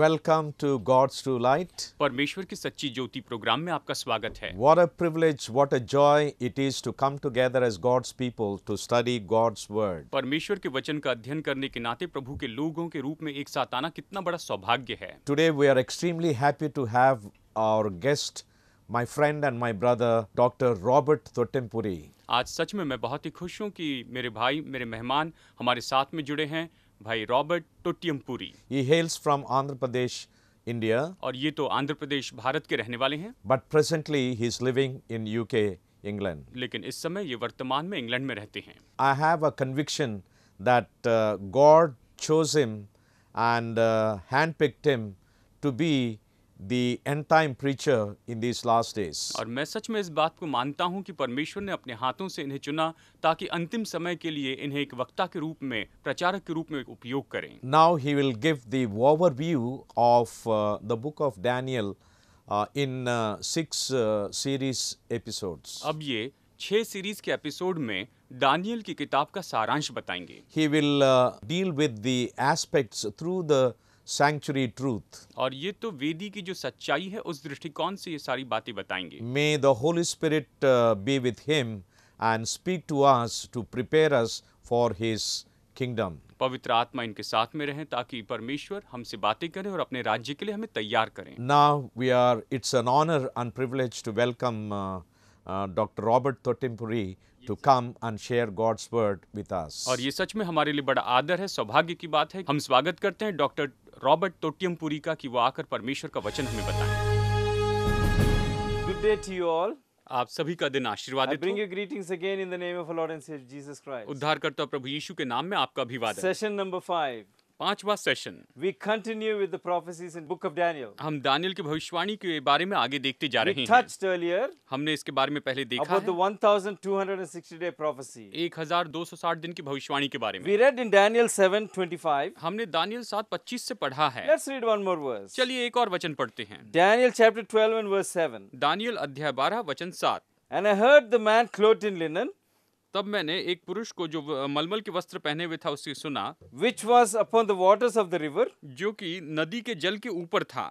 Welcome to God's True Light. परमेश्वर की सच्ची ज्योति प्रोग्राम में आपका स्वागत है. What a privilege, what a joy it is to come together as God's people to study God's word. परमेश्वर के वचन का अध्ययन करने के नाते प्रभु के लोगों के रूप में एक साथ आना कितना बड़ा सौभाग्य है. Today we are extremely happy to have our guest, my friend and my brother, Dr. Robert Thottampuri. आज सच में मैं बहुत ही खुश हूँ कि मेरे भाई, मेरे मेहमान हमारे साथ में जुड़े हैं. भाई Robert Totimpuri. He hails from Andhra Pradesh, India. और ये तो आंध्र प्रदेश भारत के रहने वाले हैं. But presently he is living in UK, England. लेकिन इस समय ये वर्तमान में इंग्लैंड में रहते हैं. I have a conviction that God chose him and handpicked him to be the end-time preacher in these last days. और मैं सच में इस बात को मानता हूँ कि परमेश्वर ने अपने हाथों से इन्हें चुना ताकि अंतिम समय के लिए इन्हें एक वक्ता के रूप में, प्रचारक के रूप में उपयोग करें. Now he will give the overview of the book of Daniel in 6 series episodes. अब ये 6 सीरीज के एपिसोड में दानियल की किताब का सारांश बताएंगे. He will deal with the aspects through the sanctuary truth. और ये तो वेदी की जो सच्चाई है उस दृष्टिकोण से ये सारी बातें बताएंगे. May the Holy Spirit be with him and speak to us to prepare us for his kingdom. पवित्र आत्मा इनके साथ में रहें ताकि परमेश्वर हमसे बातें करें और अपने राज्य के लिए हमें तैयार करें. Now we are, it's an honor and privilege to welcome Dr. Robert Thottampuri to come and share God's word with us. और ये सच में हमारे लिए बड़ा आदर है, सौभाग्य की बात है. हम स्वागत करते हैं डॉक्टर रॉबर्ट तोट्टियमपुरी का कि वो आकर परमेश्वर का वचन हमें बताएं. Good day to you all. आप सभी का दिन आशीर्वादित हो. I bring you greetings again in the name of our Lord and Savior Jesus Christ. उद्धारकर्ता प्रभु यीशु के नाम में आपका अभिवादन. Session number 5. पांचवा session. We continue with the prophecies in book of Daniel. हम दानियल की भविष्यवाणी के बारे में आगे देखते जा रहे हैं. We touched earlier. हमने इसके बारे में पहले देखा about the 1260 day prophecy. 1260 दिन की भविष्यवाणी के बारे में. We read in Daniel 7:25. हमने दानियल 7:25 से पढ़ा है. Let's read one more verse. चलिए एक और वचन पढ़ते हैं. Daniel chapter 12 and verse 7. दानियल अध्याय 12 वचन 7. And I heard the man clothed in linen. तब मैंने एक पुरुष को जो मलमल के वस्त्र पहने हुए था उससे सुना. Which was upon the waters of the river. जो कि नदी के जल के ऊपर था.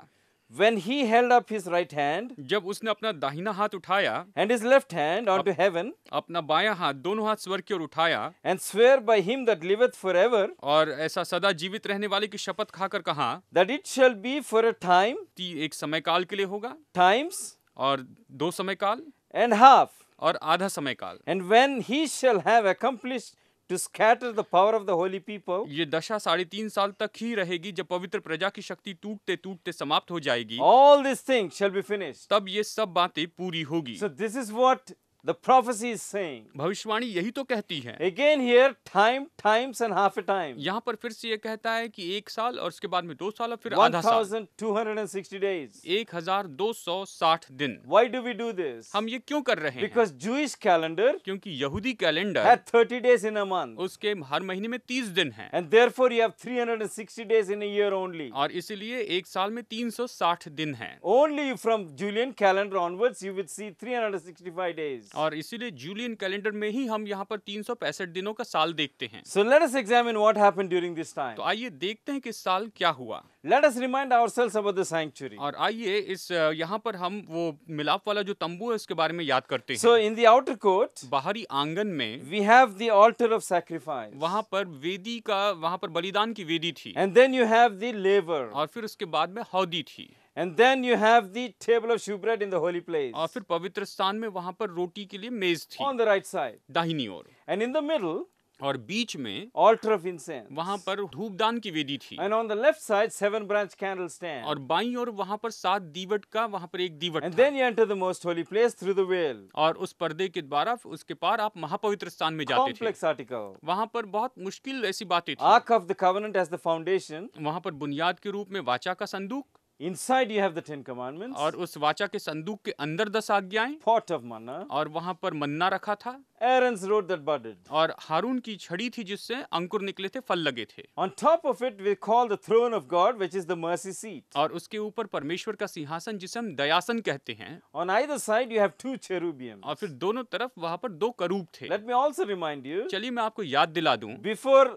When he held up his right hand. जब उसने अपना दाहिना हाथ उठाया. And his left hand onto heaven. अपना बायां हाथ, दोनों हाथ स्वर्ग की ओर उठाया. And swear by him that liveth forever. और ऐसा सदा जीवित रहने वाले की शपथ खाकर कहा. That it shall be for a time. कि एक समय काल के लिए होगा. Times. और दो समय काल. And half. और आधा समय काल. And when he shall have accomplished to scatter the power of the holy people. ये दशा 3.5 साल तक ही रहेगी जब पवित्र प्रजा की शक्ति टूटते टूटते समाप्त हो जाएगी. All these things shall be finished. तब ये सब बातें पूरी होगी. So this is what the prophecy is saying. भविष्यवाणी यही तो कहती है. Again here time, times and half a time. यहाँ पर फिर से ये कहता है कि एक साल और उसके बाद में 2 साल और फिर आधा साल. 1260 days. 1260 दिन. Why do we do this? हम ये क्यों कर रहे हैं? Because Jewish calendar. क्योंकि यहूदी calendar had 30 days in a month. उसके हर महीने में 30 दिन हैं. And therefore you have 360 days in a year only. और इसीलिए एक साल में 360 दिन हैं. Only from Julian calendar onwards you will see 365 days. और इसीलिए जूलियन कैलेंडर में ही हम यहाँ पर 365 दिनों का साल देखते हैं. So let us examine what happened during this time. तो आइए देखते हैं कि इस साल क्या हुआ. Let us remind ourselves about the sanctuary. और आइए इस यहाँ पर हम वो मिलाप वाला जो तंबू है उसके बारे में याद करते हैं. So in the outer court, बाहरी आंगन में, we have the altar of sacrifice. वहाँ पर वेदी का, वहाँ पर बलिदान की वेदी थी. And then you have the laver. और फिर उसके बाद में हौदी थी. And then you have the table of shewbread in the holy place. और फिर पवित्र स्थान में वहाँ पर रोटी के लिए मेज थी. On the right side. दाहिनी ओर. And in the middle. और बीच में altar of incense. वहाँ पर धूपदान की वेदी थी. And on the left side 7 branch candle stand. और बाईं ओर वहाँ पर 7 दीवट का, वहाँ पर एक दीवट. And then you enter the most holy place through the veil. और उस पर्दे के द्वारा उसके पार आप महापवित्र स्थान में जाते थे. Complex article. वहाँ पर बहुत मुश्किल ऐसी बातें थी. Ark of the covenant as the foundation. वहाँ पर बुनियाद के रूप में वाचा का संदूक. Inside you have the 10 commandments. और उस वाचा के संदूक के अंदर 10 आज्ञाएं. Pot of manna. और वहाँ पर मन्ना रखा था. Aaron's rod that budded. और हारून की छड़ी थी जिससे अंकुर निकले थे, फल लगे थे. On top of it we call the throne of God, which is the mercy seat. और उसके ऊपर परमेश्वर का सिंहासन जिसे हम दयासन कहते हैं. On either side you have 2 cherubims. और फिर दोनों तरफ वहाँ पर 2 करूब थे. Let me also remind you. चलिए मैं आपको याद दिला दूँ. Before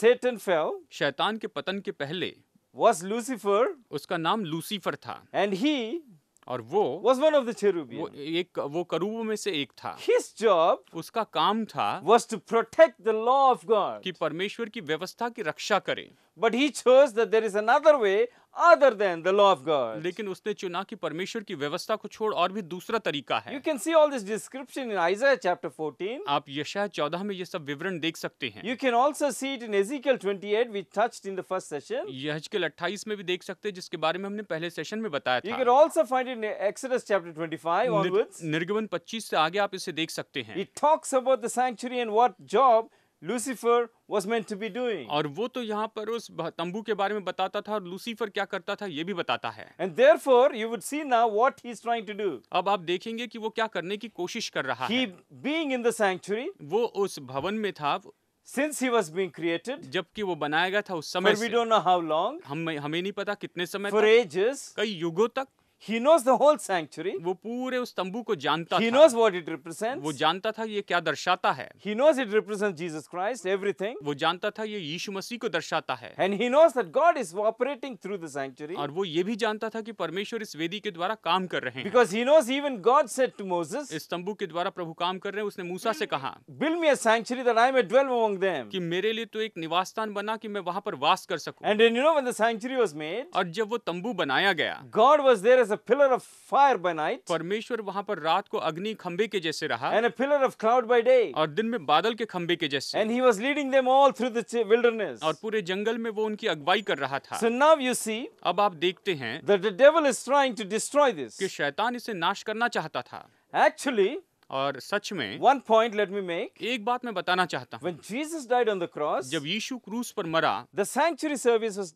Satan fell. शैतान के पतन के पहले. was Lucifer, उसका नाम लूसीफर था, and he और वो was one of the cherubim, वो करूबों में से एक था. His job, उसका काम था, was to protect the law of God, कि परमेश्वर की व्यवस्था की रक्षा करे. But he chose that there is another way other than the law of God. लेकिन उसने चुना कि परमेश्वर की व्यवस्था को छोड़ और भी दूसरा तरीका है. You can see all this description in Isaiah chapter 14. आप यशायाह 14 में ये सब विवरण देख सकते हैं. You can also see it in Ezekiel 28, we touched in the first session. यहजकेल 28 में भी देख सकते हैं, जिसके बारे में हमने पहले सेशन में बताया था. You can also find it in Exodus chapter 25 onwards. निर्गमन 25 से आगे आप इसे देख सकते हैं. It talks about the sanctuary and what job Lucifer was meant to be doing. और वो तो यहाँ पर उस तंबू के बारे में बताता था और लूसीफर क्या करता था ये भी बताता है. And therefore you would see now what he is trying to do. अब आप देखेंगे कि वो क्या करने की कोशिश कर रहा है. He being in the sanctuary, वो उस भवन में था, since he was being created, जबकि वो बनाया गया था उस समय से, we don't know how long, हमें नहीं पता कितने समय तक, for ages, कई युगों तक. He knows the whole sanctuary. वो पूरे उस तंबू को जानता था. He knows what it represents. वो जानता था ये क्या दर्शाता है. He knows it represents Jesus Christ, everything. वो जानता था ये यीशु मसीह को दर्शाता है. And he knows that God is operating through the sanctuary. और वो ये भी जानता था कि परमेश्वर इस वेदी के द्वारा काम कर रहे हैं. Because he knows even God said to Moses. इस तंबू के द्वारा प्रभु काम कर रहे हैं. उसने मूसा से कहा, Build me a sanctuary that I may dwell among them. कि मेरे लिए तो एक निवास स्थान बना कि मैं वहाँ पर वास कर सकूं. And you know when the sanctuary was made. और जब वो तंबू बनाया गया, God was there as a pillar of fire by night, परमेश्वर वहाँ पर रात को अग्नि खंबे के जैसे रहा, and a pillar of cloud by day, और दिन में बादल के खंबे के जैसे, and he was leading them all through the wilderness, और पूरे जंगल में वो उनकी अगुवाई कर रहा था. So now you see, अब आप देखते हैं, that the devil is trying to destroy this, कि शैतान इसे नाश करना चाहता था. Actually, और सच में, one point let me make, एक बात मैं बताना चाहता हूँ. When Jesus died on the cross, जब यीशु क्रूस पर मरा, the sanctuary service was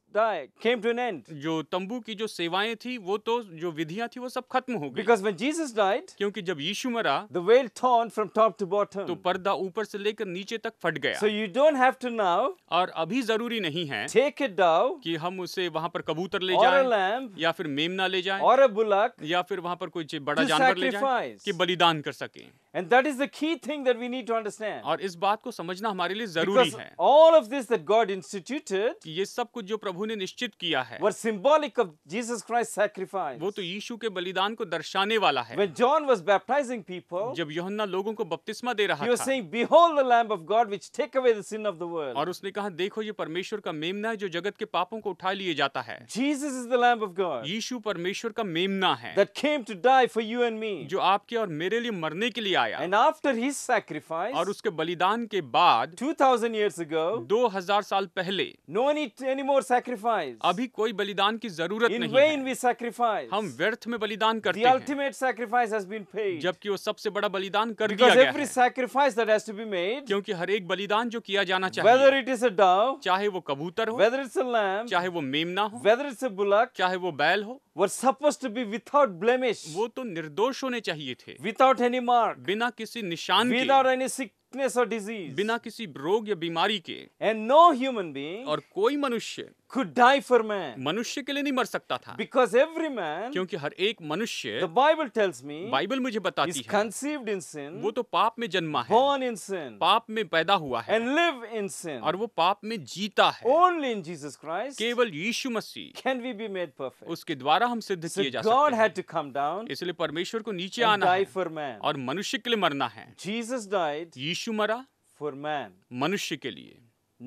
came to an end. जो तंबू की जो सेवाएं थी, वो तो जो विधियां थी वो सब खत्म हो गई. Because when Jesus died, क्योंकि जब यीशु मरा, the veil torn from top to bottom, तो पर्दा ऊपर से लेकर नीचे तक फट गया. So you don't have to now, और अभी जरूरी नहीं है, take it down, कि हम उसे वहाँ पर कबूतर ले जाएं, or a lamb, या फिर मेमना ले जाएं, or a bullock, या फिर वहाँ पर कोई बड़ा जानवर ले जाएं कि बलिदान कर सके. And that is the key thing that we need to understand. और इस बात को समझना हमारे लिए जरूरी है. Because all of this that God instituted, ये सब कुछ जो प्रभु ने निश्चित किया है, was symbolic of Jesus Christ's sacrifice. वो तो यीशु के बलिदान को दर्शाने वाला है. When John was baptizing people, जब यूहन्ना लोगों को बपतिस्मा दे रहा था, he was saying, "Behold the Lamb of God, which take away the sin of the world." और उसने कहा, देखो ये परमेश्वर का मेमना है जो जगत के पापों को उठा लिए जाता है. Jesus is the Lamb of God. यीशु परमेश्वर का मेमना है. That came to die for you and me. जो आपके और मेरे लिए मरने के लिए आया. And after his sacrifice, और उसके बलिदान के बाद, 2000 years ago, 2000 साल पहले, no need any more sacrifice. अभी कोई बलिदान की जरूरत नहीं है. In vain we sacrifice. हम व्यर्थ में बलिदान करते हैं. The ultimate sacrifice has been paid. जबकि वो सबसे बड़ा बलिदान कर दिया गया है. Because every sacrifice that has to be made, क्योंकि हर एक बलिदान जो किया जाना चाहिए, whether it is a dove, चाहे वो कबूतर हो, whether it's a lamb, चाहे वो मेमना हो, whether it's a bullock, चाहे वो बैल हो, were supposed to be without blemish. वो तो निर्दोष होने चाहिए थे. Without any mark, बिना किसी निशान के, without any sickness or disease, बिना किसी रोग या बीमारी के. And no human being, और कोई मनुष्य, could die for man, मनुष्य के लिए नहीं मर सकता था. Because every man, क्योंकि हर एक मनुष्य, the Bible tells me, Bible मुझे बताती है, is conceived in sin, वो तो पाप में जन्मा है, born in sin, पाप में पैदा हुआ है, and live in sin, और वो पाप में जीता है. Only in Jesus Christ, केवल यीशु मसीह, can we be made perfect, उसके द्वारा हम सिद्ध किए जा सकते हैं. So God had to come down, इसलिए परमेश्वर को नीचे आना है, die for man, और मनुष्य के लिए मरना है. Jesus died, यीशु मरा, for man, मनुष्य के लिए.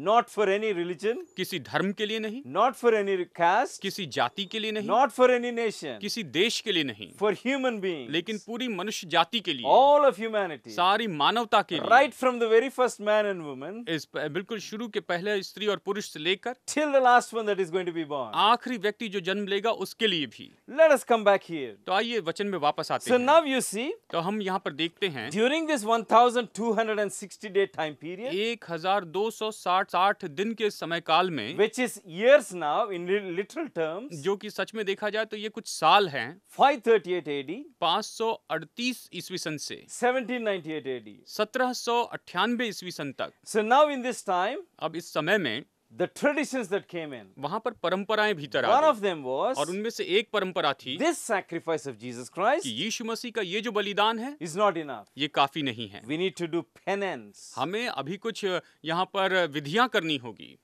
Not for any religion, किसी धर्म के लिए नहीं. Not for any caste, किसी जाति के लिए नहीं. Not for any nation, किसी देश के लिए नहीं. For human beings, लेकिन पूरी मनुष्य जाति के लिए, all of humanity, सारी मानवता के लिए, right from the very first man and woman, इस बिल्कुल शुरू के पहले स्त्री और पुरुष से लेकर, till the last one that is going to be born, आखिरी व्यक्ति जो जन्म लेगा उसके लिए भी. Let us come back here. तो आइए वचन में वापस आते हैं. So now you see, तो हम यहाँ पर देखते हैं, during this 1260 day time period, 1260 दिन के समय काल में, which is years now in literal terms, जो कि सच में देखा जाए तो ये कुछ साल हैं, 538 AD, 538 ईस्वी सन से 1798 AD, 1798 ईस्वी सन तक. So now in this time, अब इस समय में, the traditions that came in, वहाँ पर परंपराएं भीतर आ, one of them was, और उनमें से एक परंपरा थी, this sacrifice of Jesus Christ, कि यीशु मसीह का ये जो बलिदान है, is not enough, ये काफी नहीं है. We need to do penance, हमें अभी कुछ यहाँ पर विधियाँ करनी होगी.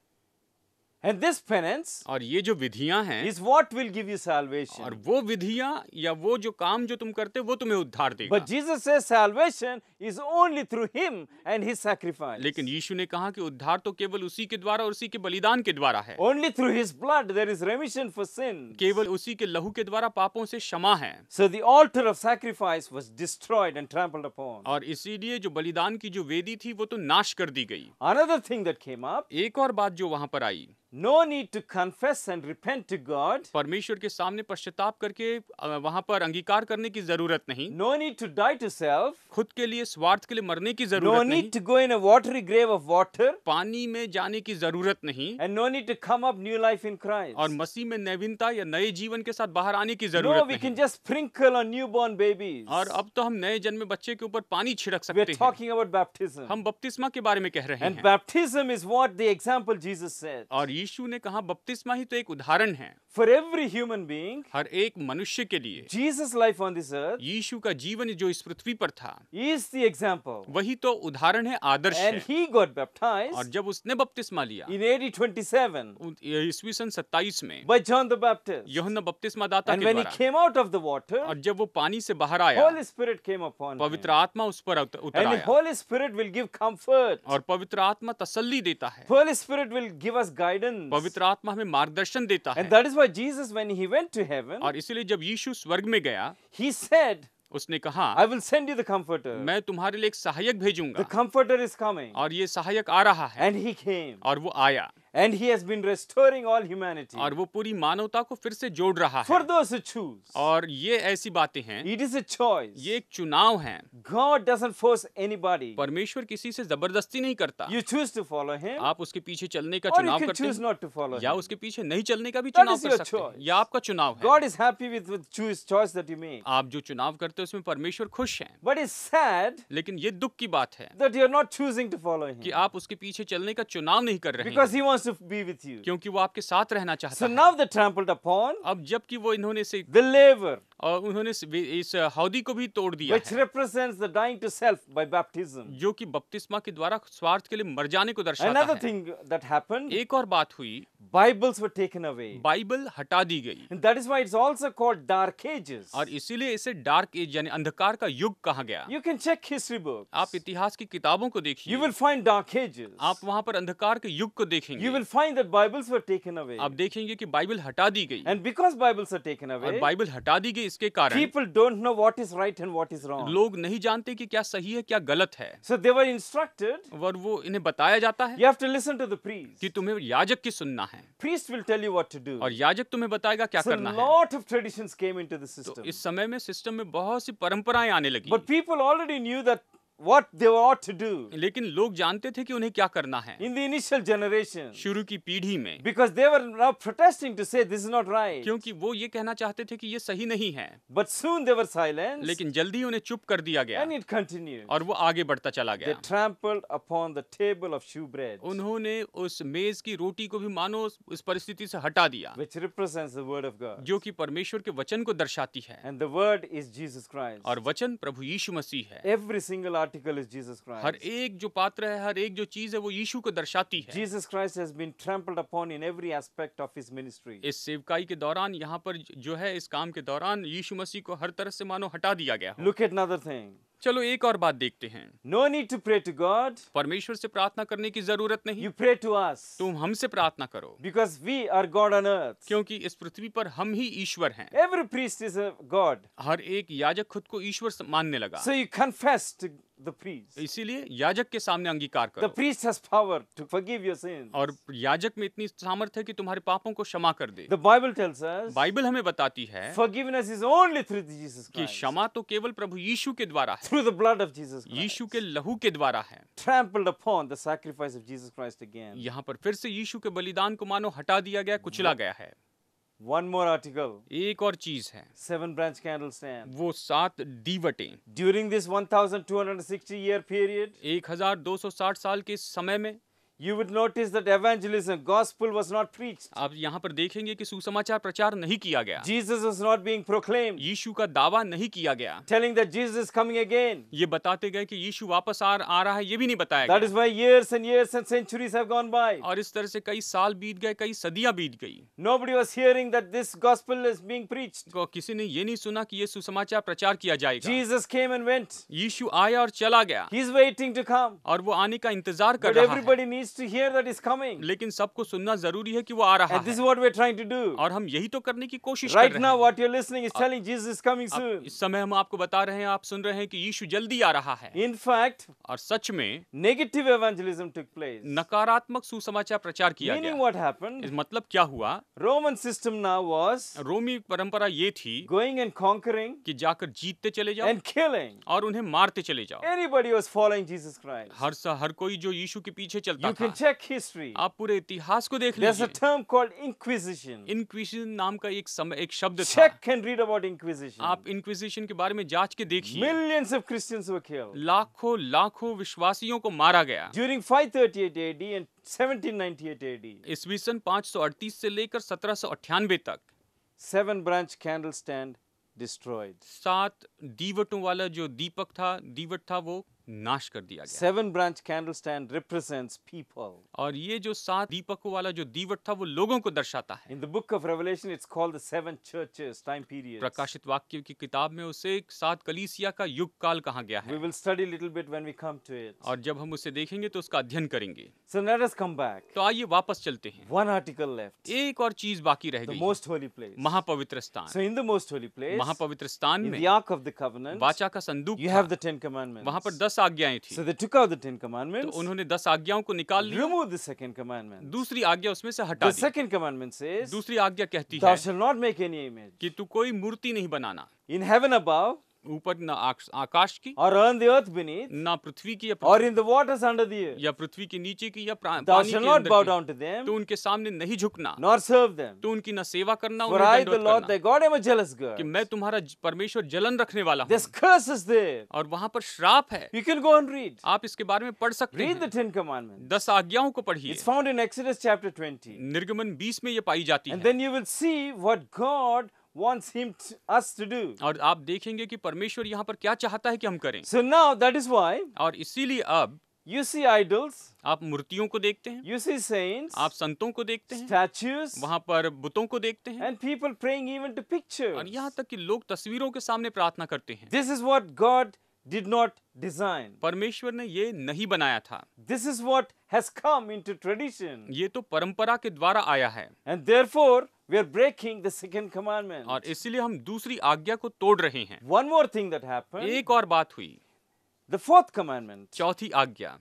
And this penance, और ये जो विधियां हैं, is what will give you salvation. और वो विधियां या वो जो काम जो तुम करते वो तुम्हें उद्धार देगा. But Jesus says salvation is only through Him and His sacrifice. लेकिन यीशु ने कहा कि उद्धार तो केवल उसी के द्वारा और उसी के बलिदान के द्वारा है. Only through His blood there is remission for sin. केवल उसी के लहू के द्वारा पापों से क्षमा है. So the altar of sacrifice was destroyed and trampled upon. और इसीलिए जो बलिदान की जो वेदी थी वो तो नाश कर दी गई. Another thing that came up. एक और बात जो वहाँ पर आई. No need to confess and repent to God. परमेश्वर के सामने पश्चाताप करके वहाँ पर अंगीकार करने की जरूरत नहीं. No need to die to self. खुद के लिए स्वार्थ के लिए मरने की जरूरत नहीं. No need to go in a watery grave of water. पानी में जाने की जरूरत नहीं. And no need to come up new life in Christ. और मसीह में नवीनता या नए जीवन के साथ बाहर आने की जरूरत नहीं. No, we can just sprinkle on newborn babies. और अब तो हम नए जन्मे बच्चे के ऊपर पानी छिड़क सकते हैं. We are talking about baptism. हम बपतिस्मा के बारे में कह रहे हैं. And baptism is what the example Jesus said. और यीशु ने कहा बपतिस्मा ही तो एक उदाहरण है. For every human being, हर एक मनुष्य के लिए Jesus life on this earth, यीशु का जीवन जो इस पृथ्वी पर था, is the example. वही तो उदाहरण है, आदर्श है. And he got baptized, और जब उसने बपतिस्मा लिया, in AD 27, ईस्वी सन 27 में, by John the Baptist, यूहन्ना बपतिस्मादाता के द्वारा. And when he came out of the water, और जब वो पानी से बाहर आया, Holy Spirit came upon him. पवित्र आत्मा उस पर उतरा. And the Holy Spirit will give comfort. और पवित्र आत्मा तसल्ली देता है. Holy Spirit will give us guidance. पवित्र आत्मा हमें मार्गदर्शन देता है. And that is why Jesus, when he went to heaven, और इसलिए जब यीशु स्वर्ग में गया, he said, उसने कहा, I will send you the comforter. मैं तुम्हारे लिए एक सहायक भेजूंगा. The comforter is coming. और ये सहायक आ रहा है. And he came. और वो आया. And he has been restoring all humanity. और वो पूरी मानवता को फिर से जोड़ रहा है. For those who choose. और ये ऐसी बातें हैं. It is a choice. ये एक चुनाव है. God doesn't force anybody. परमेश्वर किसी से जबरदस्ती नहीं करता. You choose to follow him. आप उसके पीछे चलने का चुनाव करते हैं. Or you can choose not to follow him. या उसके पीछे नहीं चलने का भी चुनाव कर सकते हैं. या आपका चुनाव है. God is happy with the choice that you make. आप जो चुनाव करते हैं उसमें परमेश्वर खुश है. But it's sad. लेकिन ये दुख की बात है. That you are not choosing to follow him. कि आप उसके पीछे चलने का चुनाव नहीं कर रहे हैं. Because he wants to be with you. क्योंकि वो आपके साथ रहना चाहता है. So now they trampled upon. अब जबकि वो इन्होंने से the laver. और उन्होंने इस हौदी को भी तोड़ दिया है. Which represents the dying to self by baptism. जो कि बपतिस्मा के द्वारा स्वार्थ के लिए मर जाने को दर्शाता है. Another thing that happened. एक और बात हुई. Bibles were taken away. Bible हटा दी गई. And that is why it's also called dark ages. और इसीलिए इसे डार्क एज यानी अंधकार का युग कहा गया. You can check history books. आप इतिहास की किताबों को देखिए. You will find dark ages. आप वहाँ पर अंधकार के युग को देखेंगे. You will find that Bibles were taken away. आप देखेंगे कि बाइबल हटा दी गई. And because Bibles are taken away. और बाइबल हटा दी गई. इसके कारण people don't know what is right and what is wrong. लोग नहीं जानते कि क्या सही है क्या गलत है. So they were instructed. और वो इन्हें बताया जाता है. You have to listen to the priest. कि तुम्हें याजक की सुनना है. Priest will tell you what to do. और याजक तुम्हें बताएगा क्या करना है. So lot of traditions came into the system. तो इस समय में सिस्टम में बहुत सी परंपराएं आने लगी. But people already knew that what they ought to do. लेकिन लोग जानते थे कि उन्हें क्या करना है. In the initial generation. शुरू की पीढ़ी में. Because they were now protesting to say this is not right. क्योंकि वो ये कहना चाहते थे कि ये सही नहीं है. But soon they were silenced. लेकिन जल्दी उन्हें चुप कर दिया गया. And it continued. और वो आगे बढ़ता चला गया. They trampled upon the table of shewbread. उन्होंने उस मेज की रोटी को भी मानो उस परिस्थिति से हटा दिया. Which represents the word of God. जो कि परमेश्वर के वचन को दर्शाती है. And the word is Jesus Christ. और वचन प्रभु यीशु मसीह है. Every single is Jesus Christ. हर एक जो पात्र है हर एक जो चीज है वो यीशु को दर्शाती है. Jesus Christ has been trampled upon in every aspect of his ministry. इस सेवकाई के दौरान यहाँ पर जो है इस काम के दौरान यीशु मसीह को हर तरह से मानो हटा दिया गया. Look at another thing. चलो एक और बात देखते हैं. No need to pray to God. परमेश्वर से प्रार्थना करने की जरूरत नहीं. You pray to us. तुम हमसे प्रार्थना करो. Because we are God on earth. क्योंकि इस पृथ्वी पर हम ही ईश्वर हैं. Every priest is a God. हर एक याजक खुद को ईश्वर मानने लगा. So you confess to the priest. इसीलिए याजक के सामने अंगीकार करो. The priest has power to forgive your sins. और याजक में इतनी सामर्थ्य है कि तुम्हारे पापों को क्षमा कर दे. The Bible tells us. Bible हमें बताती है. Forgiveness is only through Jesus Christ. कि क्षमा तो केवल प्रभु यीशु के द्वारा है. Through the blood of Jesus Christ. यीशु के लहू के द्वारा है. Trampled upon the sacrifice of Jesus Christ again. यहाँ पर फिर से यीशु के बलिदान को मानो हटा दिया गया कुचला गया है. One more article. एक और चीज है. 7 branch candlesticks. वो 7 दीवटें. During this 1260 year period. 1260 साल के समय में. You would notice that evangelism, gospel was not preached. आप यहाँ पर देखेंगे कि सुसमाचार प्रचार नहीं किया गया. Jesus was not being proclaimed. यीशु का दावा नहीं किया गया. Telling that Jesus is coming again. ये बताते गए कि यीशु वापस आ रहा है, ये भी नहीं बताया गया. That is why years and centuries have gone by. और इस तरह से कई साल बीत गए, कई सदियाँ बीत गई. Nobody was hearing that this gospel is being preached. किसी ने ये नहीं सुना कि ये सुसमाचार प्रचार किया जाएगा. Jesus came and went. यीशु आया और चला गया. He is waiting to come. और वो आने का इंतजार कर रहा है. But everybody needs to hear that is coming. लेकिन सबको सुनना जरूरी है कि वो आ रहा है. And this is what we are trying to do. और हम यही तो करने की कोशिश कर रहे हैं. Right now, what you are listening is telling Jesus is coming soon. इस समय हम आपको बता रहे हैं, आप सुन रहे हैं कि यीशु जल्दी आ रहा है. In fact, और सच में negative evangelism took place. नकारात्मक सुसमाचार प्रचार किया गया. Meaning what happened? इस मतलब क्या हुआ? Roman system now was. रोमी परंपरा ये थी. Going and conquering. कि जाकर जीतते चले जाओ. And killing. और उन्हें मारते चले जाओ. Everybody was following Jesus Christ. हर कोई जो यीशु के पीछे चलता. You can check history. आप पूरे इतिहास को देख लीजिए. There's a term called Inquisition. Inquisition नाम का एक शब्द था. Check and read about Inquisition. आप Inquisition के बारे में जांच के देखिए. Millions of Christians were killed. लाखों लाखों विश्वासियों को मारा गया. During 538 AD and 1798 AD. ईस्वीसन 538 से लेकर 1798 तक. 7 branch candle stand destroyed. 7 दीवटों वाला जो दीपक था, दीवट था वो नाश कर दिया गया. 7 branch candle stand represents people. और ये जो 7 दीपकों वाला जो दीवट था वो लोगों को दर्शाता है. In the book of Revelation it's called the 7 churches time period. प्रकाशित वाक्य की किताब में उसे 7 कलीसिया का युग काल कहा गया है. We will study little bit when we come to it. और जब हम उसे देखेंगे तो उसका अध्ययन करेंगे. So let us come back. तो आइए वापस चलते हैं. One article left. एक और चीज बाकी रह गई. The most holy place. महापवित्र स्थान. So in the most holy place. महापवित्र स्थान में. In the ark of the covenant. वाचा का संदूक. You have the 10 commandments. वहाँ पर 10 आज्ञाएं थी. So they took out the 10 commandments. तो उन्होंने 10 आज्ञाओं को निकाल लिया. Remove the second commandment. दूसरी आज्ञा उसमें से हटा दी. The second commandment says. दूसरी आज्ञा कहती है. Thou shalt not make any image. कि तू कोई मूर्ति नहीं बनाना. In heaven above. ऊपर ना आकाश की. और on the earth beneath. ना पृथ्वी की. और in the waters under the earth. या पृथ्वी के नीचे की या पानी के अंदर की. Thou shalt not bow down to them. तो उनके सामने नहीं झुकना. Nor serve them. तो उनकी ना सेवा करना. For I the Lord thy God am a jealous God. कि मैं तुम्हारा परमेश्वर जलन रखने वाला हूँ. This curse is there. और वहाँ पर श्राप है. You can go and read. आप इसके बारे में पढ़ सकते हैं. Read the 10 commandments. 10 आज्ञाओं को पढ़िए. It's found in Exodus chapter 20. निर्गमन 20 में ये पाई जाती है. And then you will see what God wants him to, us to do. और आप देखेंगे कि परमेश्वर यहाँ पर क्या चाहता है कि हम करें. So now that is why. और इसीलिए अब you see idols. आप मूर्तियों को देखते हैं. You see saints. आप संतों को देखते हैं. Statues. वहाँ पर बुतों को देखते हैं. And people praying even to pictures. और यहाँ तक कि लोग तस्वीरों के सामने प्रार्थना करते हैं. This is what God did not design. परमेश्वर ने ये नहीं बनाया था. This is what has come into tradition. ये तो परंपरा के द्वारा आया है. And therefore we are breaking the second commandment. और इसलिए हम दूसरी आज्ञा को तोड़ रहे हैं. One more thing that happened. एक और बात हुई. The fourth commandment. चौथी आज्ञा.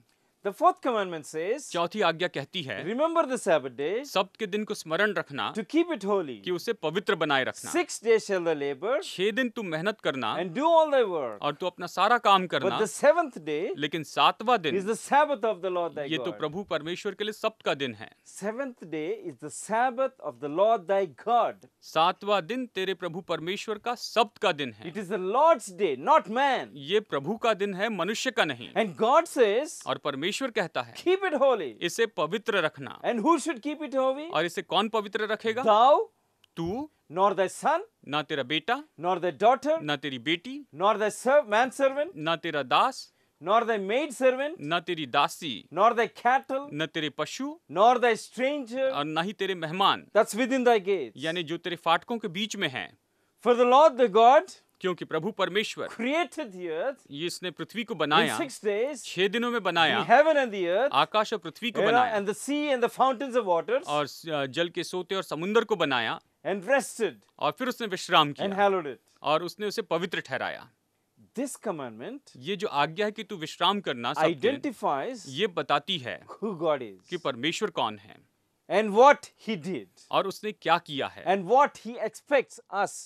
The fourth commandment says. चौथी आज्ञा कहती है. Remember the Sabbath day. सब्त के दिन को स्मरण रखना. To keep it holy. कि उसे पवित्र बनाए रखना. 6 days shall thou labor. 6 दिन तू मेहनत करना. And do all thy work. और तू अपना सारा काम करना. But the 7th day. लेकिन 7वां दिन. Is the Sabbath of the Lord thy God. ये तो प्रभु परमेश्वर के लिए सब्त का दिन है. 7th day is the Sabbath of the Lord thy God. 7वां दिन तेरे प्रभु परमेश्वर का सब्त का दिन है. It is the Lord's day, not man. ये प्रभु का दिन है, मनुष्य का नहीं. And God says. और परमेश्वर कहता है. Keep it holy. इसे पवित्र रखना. And who should keep it holy? और इसे कौन पवित्र रखेगा? Thou. तू. Nor thy son. ना तेरा बेटा. Nor thy daughter. ना तेरी बेटी. Nor thy man servant. ना तेरा दास. Nor thy maid servant. ना तेरी दासी. Nor thy cattle. ना तेरे पशु. Nor thy stranger. और ना ही तेरे मेहमान. That's within thy gates. यानी जो तेरे फाटकों के बीच में है. For the Lord the God. क्योंकि प्रभु परमेश्वर created the earth, ये इसने पृथ्वी को बनाया. 6 days, 6 दिनों में बनाया. Heaven and the earth, आकाश और पृथ्वी को बनाया. And the sea and the fountains of waters, और जल के सोते और समुद्र को बनाया. And rested, और फिर उसने विश्राम किया. And hallowed it, और उसने उसे पवित्र ठहराया. This commandment, ये जो आज्ञा है कि तू विश्राम करना, identifies, ये बताती है who God is, कि परमेश्वर कौन है. And what he did, और उसने क्या किया है. And what he expects us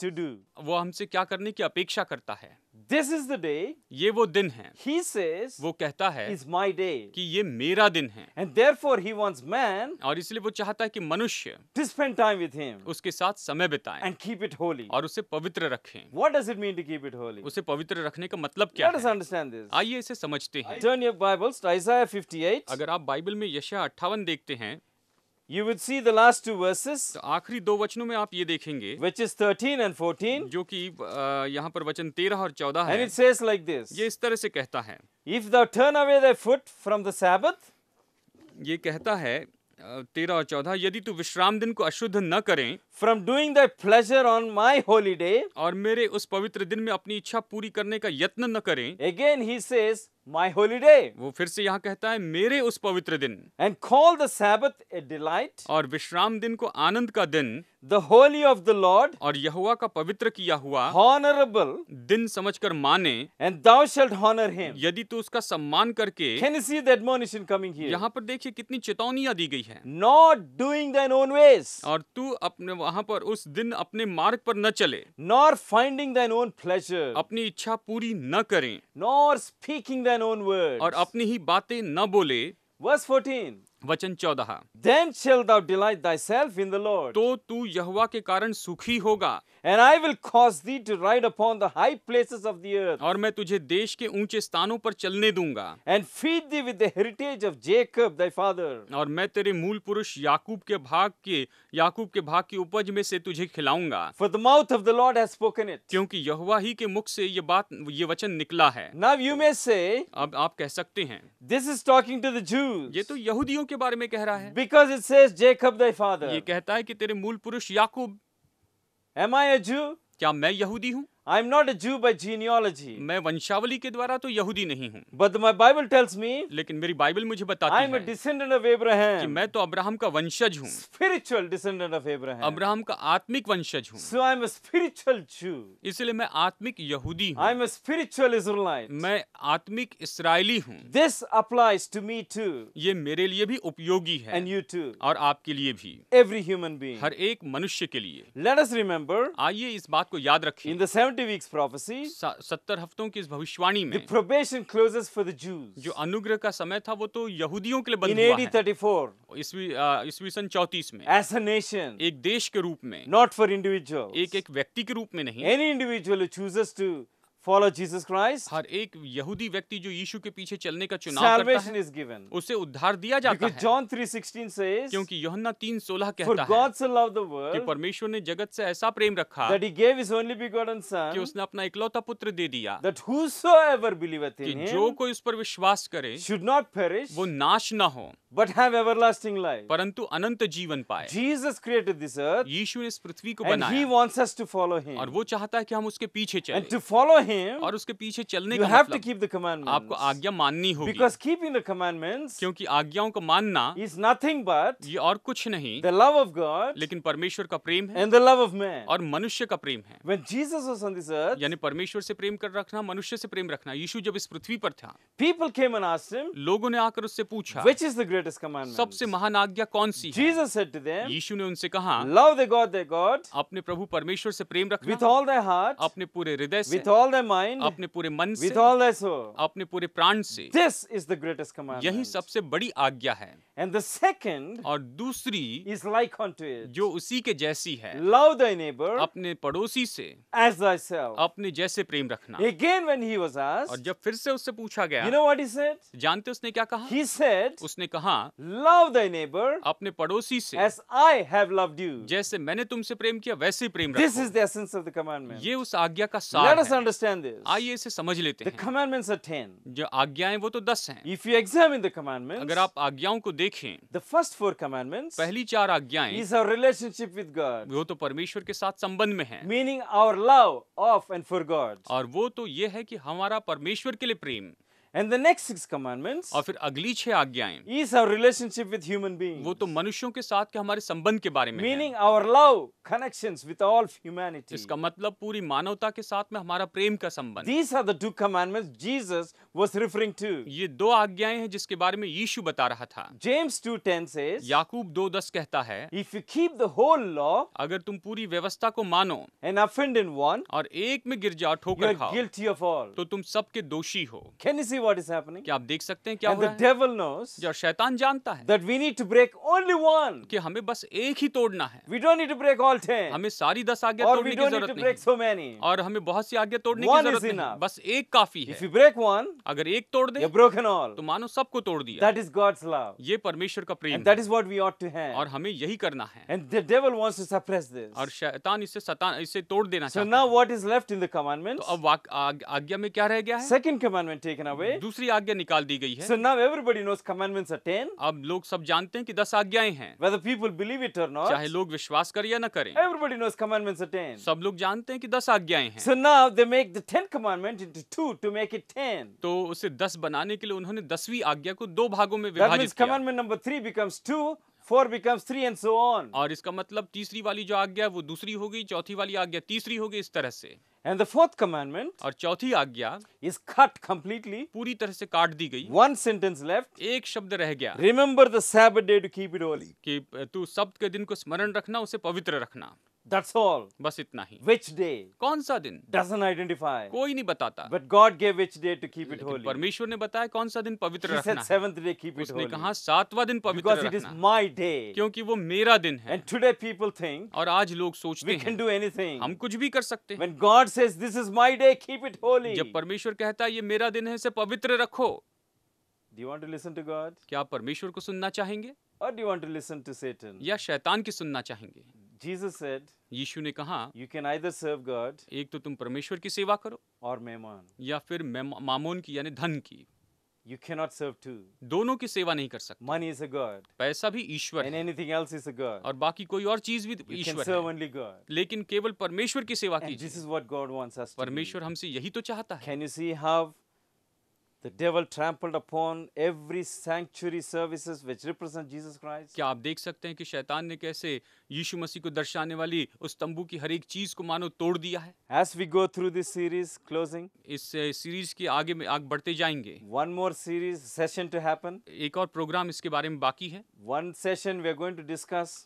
to do. वो हमसे क्या करने की अपेक्षा करता है. This is the day, ये वो दिन है, he says, वो कहता है is my day, कि ये मेरा दिन है, and therefore he wants man, और इसलिए वो चाहता है कि मनुष्य to spend time with him, उसके साथ समय बिताएं, and keep it holy, और उसे पवित्र रखें। What does it mean to keep it holy? उसे पवित्र रखने का मतलब क्या है? Let us understand this. आइए इसे समझते हैं। Turn your Bibles to Isaiah 58. अगर आप बाइबल में यशायाह 58 देखते हैं, you would see the last two verses, तो आखिरी दो वचनों में आप ये देखेंगे, which is 13 and 14, जो कि यहाँ पर वचन 13 और 14 है, and it says like this, ये इस तरह से कहता है, if thou turn away thy foot from the Sabbath, ये कहता है 13 और 14, यदि तू विश्राम दिन को अशुद्ध न करें, from doing thy pleasure on my holy day, और मेरे उस पवित्र दिन में अपनी इच्छा पूरी करने का यत्न न करें, again he says my holy day, वो फिर से यहाँ कहता है मेरे उस पवित्र दिन, and call the Sabbath a delight, और विश्राम दिन को आनंद का दिन, the holy of the Lord, और यहोवा का पवित्र किया हुआ, honorable दिन समझकर माने, and thou shalt honor him, यदि तू उसका सम्मान करके। Can you see the admonition coming here? यहाँ पर देखिए कितनी चेतावनियाँ दी गई है, not doing thine own ways, और तू अपने वहाँ पर उस दिन अपने मार्ग पर न चले, nor finding thine own pleasure, अपनी इच्छा पूरी न करें, nor speaking thine own words, और अपनी ही बातें न बोले। Verse 14, वचन 14, then shalt thou delight thyself in the Lord, तो तू यहोवा के कारण सुखी होगा, and I will cause thee to ride upon the high places of the earth, और मैं तुझे देश के ऊंचे स्थानों पर चलने दूंगा, and feed thee with the heritage of Jacob thy father, और मैं तेरे मूल पुरुष याकूब के भाग की उपज में से तुझे खिलाऊंगा, for the mouth of the Lord has spoken it, क्योंकि यहोवा ही के मुख से ये वचन निकला है। Now you may say, अब आप कह सकते हैं, this is talking to the Jews, ये तो यहूदियों के बारे में कह रहा है, because it says Jacob thy father, ये कहता है कि तेरे मूल पुरुष याकूब। Am I a Jew? क्या मैं यहूदी हूँ? I am not a Jew by genealogy, मैं वंशावली के द्वारा तो यहूदी नहीं हूँ, but my Bible tells me, लेकिन मेरी बाइबल मुझे बताती है, I am a descendant of Abraham, कि मैं तो अब्राहम का वंशज हूँ, spiritual descendant of Abraham, Abraham का आत्मिक वंशज हूँ, so I am a spiritual Jew, इसलिए मैं आत्मिक यहूदी हूँ, I am a spiritual Israelite, मैं आत्मिक इस्राएली हूँ। This applies to me too, ये मेरे लिए भी उपयोगी है, and you too, और आपके लिए भी, every human being, हर एक मनुष्य के लिए। Let us remember, आइए इस बात को याद रखें, in the 70 weeks prophecy, 70 हफ्तों की इस भविष्यवाणी में, the probation closes for the Jews, जो अनुग्रह का समय था वो तो यहूदियों के लिए बंद हुआ है, in 34 ईस्वी सन 34 में, as a nation, एक देश के रूप में, not for individuals, एक व्यक्ति के रूप में नहीं, any individual who chooses to follow Jesus Christ, हर एक यहूदी व्यक्ति जो यीशु के पीछे चलने का चुनाव करता है, is given, उसे उद्धार दिया जाता है, John 3:16 says, क्योंकि यूहन्ना 3:16 कहता है, God so loved the world, कि परमेश्वर ने जगत से ऐसा प्रेम रखा, that he gave his only begotten son, कि उसने अपना इकलौता पुत्र दे दिया, that whosoever believeth in him, कि जो कोई उस पर विश्वास करे, should not perish, वो नाश ना हो, but have everlasting life, परंतु अनंत जीवन पाए। Jesus created this earth, यीशु ने इस पृथ्वी को बनाया, and he wants us to follow him, और वो चाहता है कि हम उसके पीछे चलें, and to follow him, और उसके पीछे चलने का मतलब, you have to keep the commandments, आपको आज्ञा माननी होगी, because keeping the commandments, क्योंकि आज्ञाओं को मानना is nothing but, ये और कुछ नहीं, the love of God, लेकिन परमेश्वर का प्रेम है, and the love of man, और मनुष्य का प्रेम है। When Jesus was on this earth, यानी परमेश्वर से प्रेम कर रखना, मनुष्य से प्रेम रखना, यीशु जब इस पृथ्वी पर था, people came and asked him, लोगों ने आकर उससे पूछा, which is the greatest commandment, सबसे महान आज्ञा कौन सी है? Jesus said to them, यीशु ने उनसे कहा, love their God, अपने प्रभु परमेश्वर से प्रेम रखना, with all their heart, अपने पूरे हृदय से, with all their mind, अपने पूरे मन से, with all their soul, अपने पूरे प्राण से, this is the greatest commandment, यही सबसे बड़ी आज्ञा है, and the second, और दूसरी is like unto it, जो उसी के जैसी है, love thy neighbor, अपने पड़ोसी से as thyself, अपने जैसे प्रेम रखना। Again when he was asked, और जब फिर से उससे पूछा गया, you know what he said? जानते उसने क्या कहा? He said, उसने कहा, love thy neighbor, अपने पड़ोसी से as I have loved you, जैसे मैंने तुमसे प्रेम किया वैसे प्रेम रखो। This is the essence of the commandment, ये उस आज्ञा का सार है। Let us understand this, आइए इसे समझ लेते हैं। The commandments are 10, जो आज्ञाएं वो तो 10 हैं। If you examine the commandments, अगर आप आज्ञाओं को देखें, the first 4 commandments, पहली 4 आज्ञाएं is our relationship with God, वो तो परमेश्वर के साथ संबंध में है, meaning our love of and for God, और वो तो ये है कि हमारा परमेश्वर के लिए प्रेम, And the next 6 commandments, और फिर अगली 6 आज्ञाएं, is our relationship with human beings, वो तो मनुष्यों के साथ के हमारे संबंध के बारे में, meaning our love connections with all humanity, इसका मतलब पूरी मानवता के साथ में हमारा प्रेम का संबंध। These are the 2 commandments Jesus was referring to, ये 2 आज्ञाएं हैं जिसके बारे में यीशु बता रहा था। James 2:10 says, याकूब 2:10 कहता है, if you keep the whole law, अगर तुम पूरी व्यवस्था को मानो, and offend in one, और एक में गिर जाओ, ठोकर खाओ, you are guilty of all, तो तुम सबके दोषी हो। Can you see what is happening? क्या आप देख सकते हैं क्या हो रहा है? And the devil knows, जो शैतान जानता है, that we need to break only one, कि हमें बस एक ही तोड़ना है। We don't need to break all 10, हमें सारी 10 आज्ञा तोड़ने की जरूरत नहीं, so many, और हमें बहुत सी आज्ञा तोड़ने की जरूरत नहीं, बस एक काफी है। If you break one, अगर एक तोड़ दे, you've broken all, तो मानो सबको तोड़ दिया। That is God's love, ये परमेश्वर का प्रेम, and that is what we ought to have, और हमें यही करना है। And the devil wants to suppress this, और शैतान इसे तोड़ देना चाहता है। So now what is left in the commandments? तो अब आज्ञा में क्या रह गया है? Second commandment taken away, दूसरी आज्ञा निकाल दी गई है। So now everybody knows commandments are 10. अब लोग सब जानते हैं कि 10 आज्ञाएं हैं। Whether people believe it or not, चाहे लोग विश्वास करें या न करें। Everybody knows commandments are 10. सब लोग जानते हैं कि 10 आज्ञाएं हैं। So now they make the 10 commandment into 2 to make it 10. तो उसे 10 बनाने के लिए उन्होंने 10वीं आज्ञा को 2 भागों में विभाजित किया। That means commandment number 3 becomes 2. 4 becomes 3 and so on. और इसका मतलब तीसरी वाली जो आज्ञा वो दूसरी होगी, चौथी वाली आज्ञा तीसरी होगी, इस तरह से। And the fourth commandment, और चौथी आज्ञा is cut completely, पूरी तरह से काट दी गई। One sentence left, एक शब्द रह गया। Remember the Sabbath day to keep it holy, कि तू सब्त के दिन को स्मरण रखना, उसे पवित्र रखना। That's all, बस इतना ही। Which day, कौन सा दिन, doesn't identify, कोई नहीं बताता। But God gave which day to keep it holy, परमेश्वर ने बताया कौन सा दिन पवित्र रखना। He said seventh day keep it holy, उसने कहा 7वां दिन पवित्र रखना, because it is my day, क्योंकि वो मेरा दिन है। And today people think, और आज लोग सोचते हैं, we can do anything, हम कुछ भी कर सकते हैं। When God says this is my day keep it holy, जब परमेश्वर कहता है ये मेरा दिन है इसे पवित्र रखो। Do you want to listen to God? क्या आप परमेश्वर को सुनना चाहेंगे? Or do you want to listen to Satan? या शैतान की सुनना चाहेंगे? Jesus said, यीशु ने कहा, you can either serve God, एक तो तुम परमेश्वर की सेवा करो, और मेमन, या फिर मामोन की यानी धन की। You cannot serve two, दोनों की सेवा नहीं कर सकते। Money is a god, पैसा भी ईश्वर है, and anything else is a god, और बाकी कोई और चीज भी ईश्वर है, लेकिन केवल परमेश्वर की सेवा कीजिए। This is what God wants us to do, परमेश्वर हमसे यही तो चाहता है। Can you see how the devil trampled upon every sanctuary services which represent Jesus Christ? क्या आप देख सकते हैं कि शैतान ने कैसे यीशु मसीह को दर्शाने वाली उस तंबू की हर एक चीज को मानो तोड़ दिया है? As we go through this series, closing, इस सीरीज के आगे में आगे बढ़ते जाएंगे। One more series session to happen, एक और प्रोग्राम इसके बारे में बाकी है। One session we are going to discuss,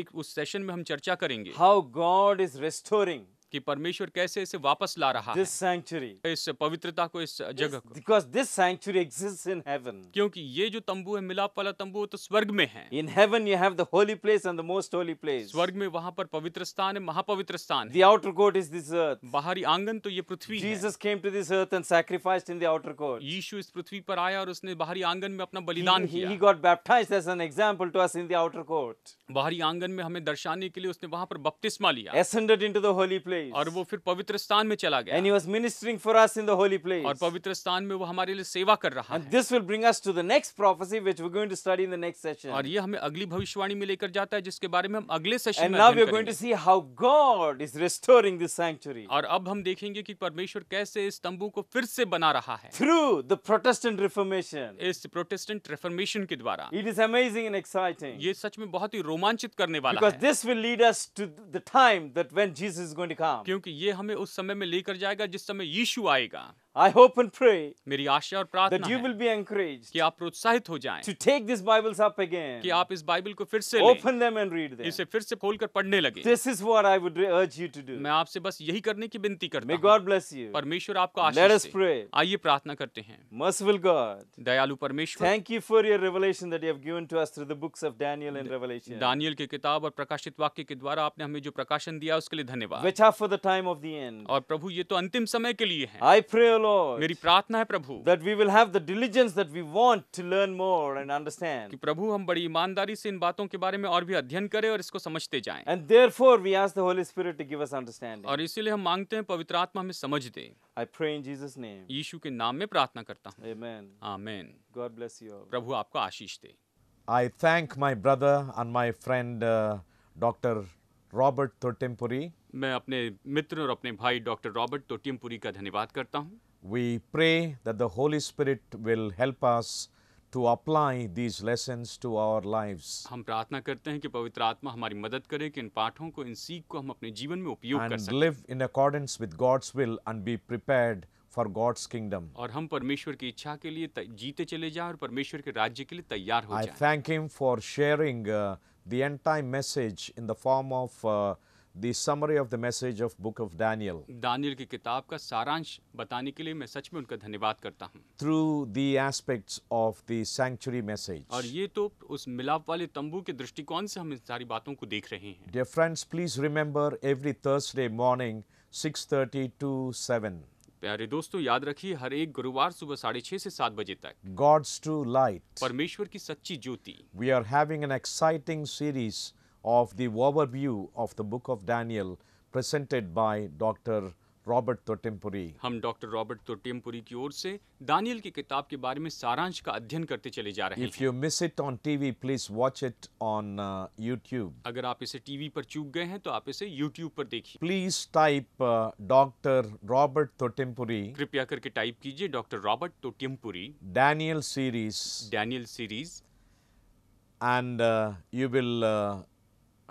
एक उस सेशन में हम चर्चा करेंगे how God is restoring, कि परमेश्वर कैसे इसे वापस ला रहा है, इस पवित्रता को, इस जगह को। Because this sanctuary exists in heaven, क्योंकि ये जो तंबू है, मिलाप वाला तंबू, तो स्वर्ग में है। In heaven you have the holy place and the most holy place, स्वर्ग में वहाँ पर पवित्र स्थान है, महापवित्र स्थान है। The outer court is this earth, बाहरी आंगन तो ये पृथ्वी है। Jesus came to this earth and sacrificed in the outer court, यीशु इस पृथ्वी पर आया और उसने बाहरी आंगन में अपना बलिदान किया। He got baptized as an example to us in the outer court, बाहरी आंगन में हमें दर्शाने के लिए उसने वहाँ पर बपतिस्मा लिया। Ascended into the holy place, और वो फिर पवित्र स्थान में चला गया। And he was ministering for us in the holy place, और पवित्र स्थान में वो हमारे लिए सेवा कर रहा है। And this will bring us to the next prophecy which we're going to study in the next session, और ये हमें अगली भविष्यवाणी में लेकर जाता है जिसके बारे में हम अगले सेशन में। And now we're going to see how God is restoring this sanctuary, और अब हम देखेंगे कि परमेश्वर कैसे इस तंबू को फिर से बना रहा है, through the Protestant Reformation, इस प्रोटेस्टेंट रिफॉर्मेशन के द्वारा। It is amazing and exciting, ये सच में बहुत ही रोमांचित करने वाला है, because this will lead us to the time that when Jesus is going to come, क्योंकि ये हमें उस समय में लेकर जाएगा जिस समय यीशु आएगा। I hope and pray, मेरी आशा और प्रार्थना that you will be encouraged, कि आप प्रोत्साहित हो जाएं, to take these Bibles up again, कि आप इस बाइबल को फिर से open them and read them, इसे फिर से खोलकर पढ़ने लगें। This is what I would urge you to do, मैं आपसे बस यही करने की विनती करता हूं। May God bless you, परमेश्वर आपको आशीष दे। Let us pray, आइए प्रार्थना करते हैं। Merciful God, दयालु परमेश्वर, thank you for your revelation that you have given to us through the books of Daniel and Revelation, दानियल की किताब और प्रकाशित वाक्य के द्वारा आपने हमें जो प्रकाशन दिया उसके लिए धन्यवाद। Which are for the time of the end, और प्रभु ये तो अंतिम समय के लिए है। I pray, Lord, मेरी प्रार्थना है प्रभु, that we will have the diligence that we want to learn more and understand, कि प्रभु हम बड़ी ईमानदारी से इन बातों के बारे में और भी अध्ययन करें और इसको समझते जाएं। And therefore we ask the Holy Spirit to give us understanding, और इसीलिए हम मांगते हैं पवित्र आत्मा हमें समझ दे। I pray in Jesus name, यीशु के नाम में प्रार्थना करता हूं। Amen. Amen. God bless you all. प्रभु आपको आशीष दे। I thank my brother and my friend Dr. Robert Totimpuri, मैं अपने मित्र और अपने भाई डॉक्टर रॉबर्ट तोटिमपुरी का धन्यवाद करता हूं। We pray that the Holy Spirit will help us to apply these lessons to our lives. हम प्रार्थना करते हैं कि पवित्र आत्मा हमारी मदद करे कि इन पाठों को, इन सीख को हम अपने जीवन में उपयोग कर सकें. And live in accordance with God's will and be prepared for God's kingdom. और हम परमेश्वर की इच्छा के लिए जीते चले जाएं और परमेश्वर के राज्य के लिए तैयार हो जाएं. I thank him for sharing the entire message in the form of the summary of the message of Book of Daniel. दानियल की किताब का सारांश बताने के लिए मैं सच में उनका धन्यवाद करता हूँ. Through the aspects of the sanctuary message. और ये तो उस मिलाप वाले तंबू के दृष्टिकोण से हम इन सारी बातों को देख रहे हैं. Dear friends, please remember every Thursday morning 6:30 to 7. प्यारे दोस्तों याद रखिए हर एक गुरुवार सुबह 6:30 से 7 बजे तक. God's true light. परमेश्वर की सच्ची ज्योति. We are having an exciting series of the overview of the Book of Daniel presented by Dr. Robert Totimpuri. हम डॉक्टर रॉबर्ट तोटिमपुरी की ओर से दानियल की किताब के बारे में सारांश का अध्ययन करते चले जा रहे हैं. If you miss it on TV, please watch it on YouTube. अगर आप इसे टीवी पर चूक गए हैं तो आप इसे YouTube पर देखिए. Please type doctor Robert Totimpuri. कृपया करके टाइप कीजिए doctor Robert तोटिमपुरी. Daniel series. Daniel series. And you will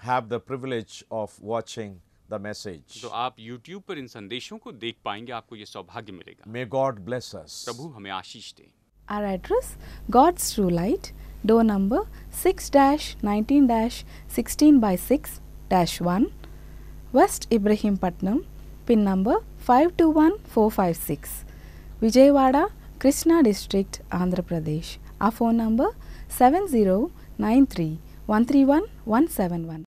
have the privilege of watching the message. तो आप YouTube पर इन संदेशों को देख पाएंगे. आपको ये सौभाग्य मिलेगा. May God bless us. प्रभु हमें आशीष दे. Our address, God's True Light, door number 6-19-16/6-1, West Ibrahim Patnam, pin number 521456, Vijayawada, Krishna District, Andhra Pradesh. Our phone number 7093 131 171.